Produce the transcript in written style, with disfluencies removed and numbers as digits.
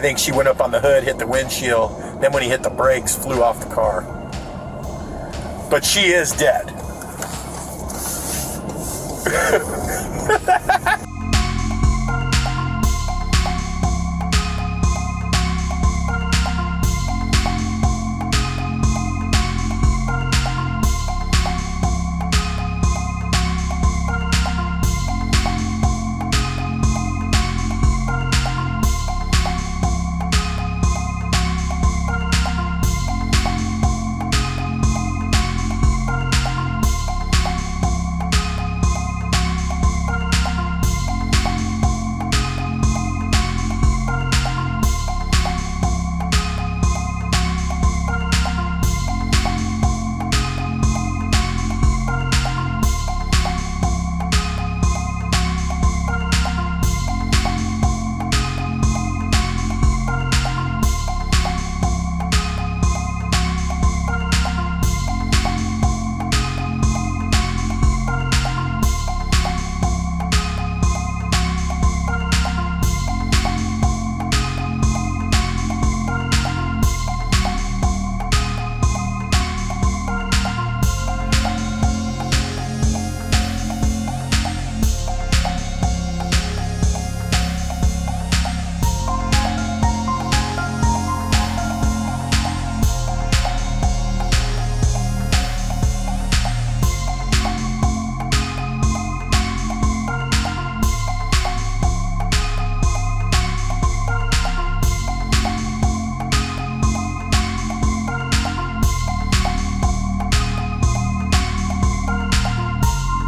I think she went up on the hood, hit the windshield, then when he hit the brakes, flew off the car. But she is dead.